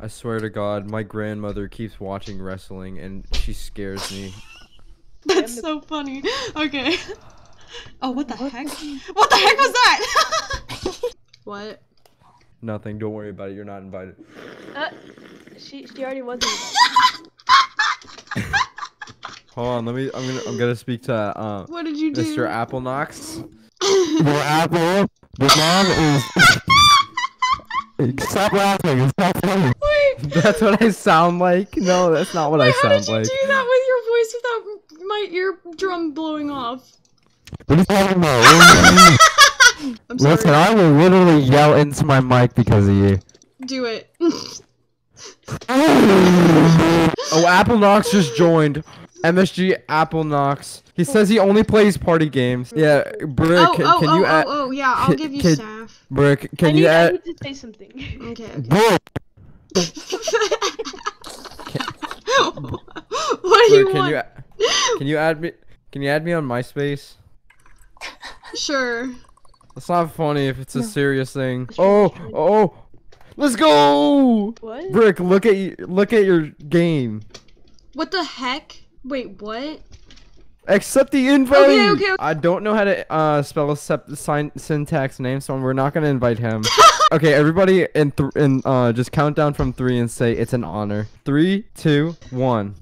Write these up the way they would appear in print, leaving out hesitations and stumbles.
I swear to God, my grandmother keeps watching wrestling and she scares me. That's so funny. Okay. Oh, what the heck? What the heck was that? What? Nothing. Don't worry about it. You're not invited. She already was invited. Hold on. Let me. I'm gonna speak to what did you do? Mr. Applenox. More apple. The mom is. Stop laughing. It's not funny. Wait. That's what I sound like. No, that's not what I sound like. How did you do that with your voice without my eardrum blowing off? What are you talking about? Listen, I will literally yell into my mic because of you. Do it. Oh, Applenox just joined. MSG Applenox. He says he only plays party games. Yeah, Brick, yeah, I'll give you staff. Brick, I need to say something. Okay. Brick! What do you want? Can you add me on MySpace? Sure. It's not funny if it's a serious thing. Oh, let's go! What? Brick, look at your game. What the heck? Wait, what? Accept the invite. Okay. I don't know how to spell syntax name, so we're not gonna invite him. Okay, everybody, in just count down from 3 and say it's an honor. 3, 2, 1.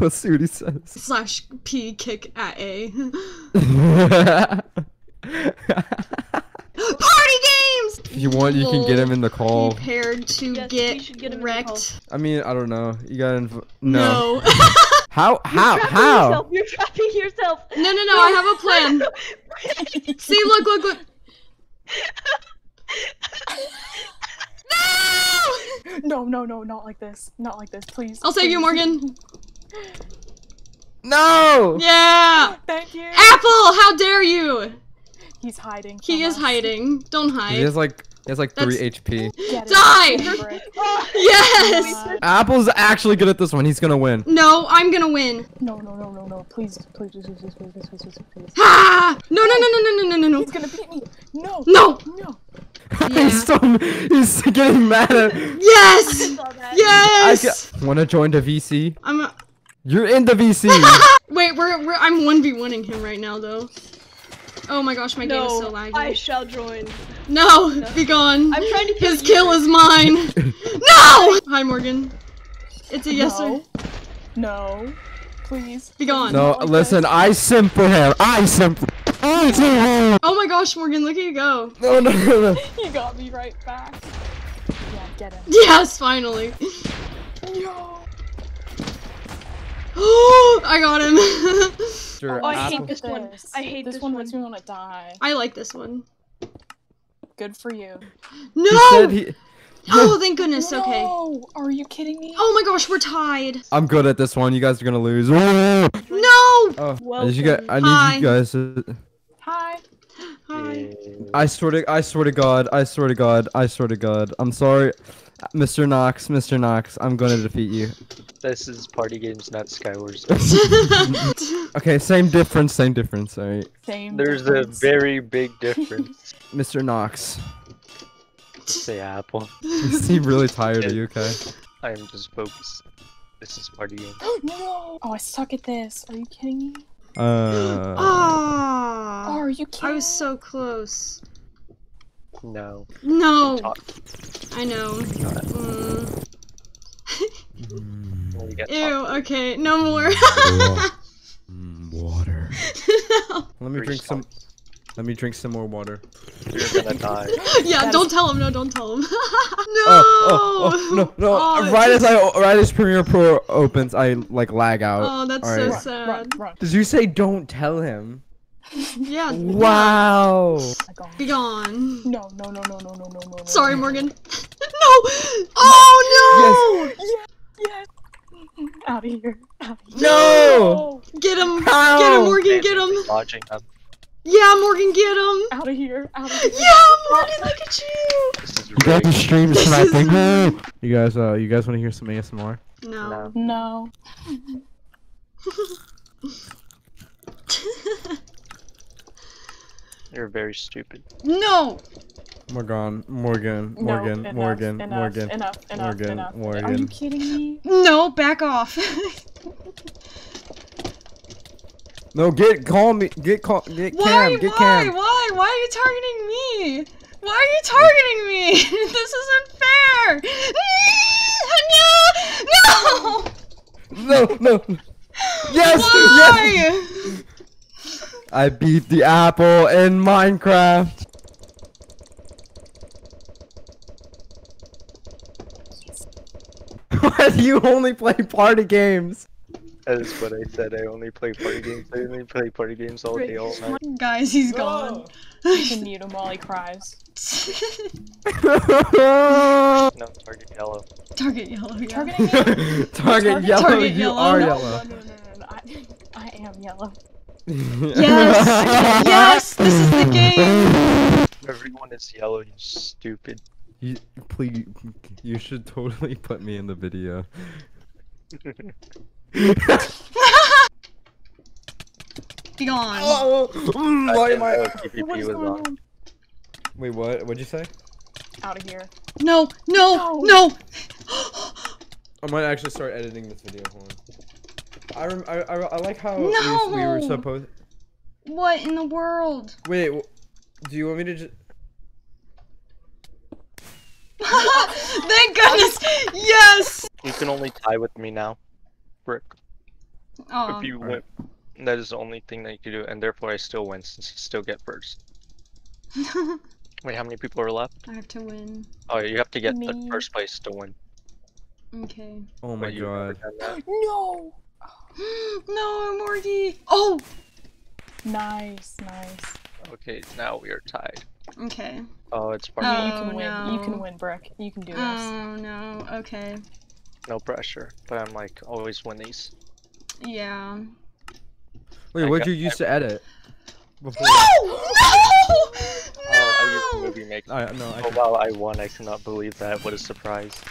Let's see what he says. / P kick at A. Party games! If you want, you can get him in the call. Prepared to get wrecked. I mean, I don't know. You gotta... No. How? You're trapping yourself. No, I have a plan. See, look. No! No, not like this. Not like this, please. I'll save you, Morgan. No! Yeah! Thank you! Apple, how dare you! He's hiding. He is hiding. Don't hide. He has like 3 HP. Die! Yes! Apple's actually good at this one. He's gonna win. No, I'm gonna win. No. Please. Ah! No. He's gonna beat me. No. Yeah. He's getting mad at him. Yes! Yes! Wanna join the VC? You're in the VC! Wait, I'm 1v1ing him right now, though. Oh my gosh, my game is so laggy. I shall join. No, be gone. I'm trying to kill His you. Kill is mine. No! Hi, Morgan. It's a yes or... No. Please. Be gone. No, listen, I simp for him. Oh my gosh, Morgan, look at you go. No. You got me right back. Yeah, get him. Yes, finally. No. I got him. I hate this one. I hate this one. Makes me want to die. I like this one. Good for you. No! Oh, thank goodness. No. Okay. Are you kidding me? Oh my gosh, we're tied. I'm good at this one. You guys are gonna lose. No! Oh, I need you guys. Hi. I swear to God. I'm sorry. Mr. Knox, I'm gonna defeat you. This is party games, not Skywars. Okay, same difference, alright. There's a very big difference. Mr. Knox. Say Apple. You seem really tired, are you okay? I am just focused. This is party games. No! Oh, I suck at this. Are you kidding me? Oh, are you kidding? I was so close. No. I know. Ew, okay, no more. Water. No. Let me drink some more water. You're gonna die. Yeah, don't tell him. No! No. Oh, right as Premiere Pro opens, I lag out. Oh, that's so sad. Run. Did you say don't tell him? Yeah. Wow. Be gone. No. Sorry, Morgan. No. Oh no. Yes. Out of here. No. Get him. Ow. Get him, Morgan. Get him. Lodging up. Yeah, Morgan. Get him. Out of here. Yeah, Morgan. Look at you. You got the stream tonight. You guys want to hear some ASMR? No. You're very stupid. No! Morgan. Are you kidding me? No, back off. No, call me. Get Cam. Why are you targeting me? Why are you targeting me? This isn't fair. No. Yes. Why? Yes. I beat the apple in Minecraft. Why do you only play party games? That is what I said. I only play party games. I only play party games all day, all night. Guys, he's gone. You can mute him while he cries. No, target yellow. Target yellow. Yeah. Targeting me? Target yellow. No. I am yellow. Yes. Yes. This is the game. Everyone is yellow. You stupid. Please, you should totally put me in the video. Be gone. Oh, why am I? What's going on? Wait, what? What'd you say? Out of here. No. I might actually start editing this video. Hold on. I like how we were supposed. What in the world? Wait, do you want me to just? Thank goodness! Yes! You can only tie with me now, Rick. Oh. If you win, that is the only thing that you can do, and therefore I still win since you still get first. Wait, how many people are left? I have to win. Oh, you have to get the first place to win. Okay. Oh my god. No! No, Morty! Oh! Nice. Okay, now we are tied. Okay. Oh, it's part of it. You can win. You can win, Brick. You can do this. Oh no. Okay. No pressure, but I'm like always win these. Yeah. Wait, what'd you use to edit? Before? No! I used movie maker. No, I can't. Oh wow, I won! I cannot believe that. What a surprise!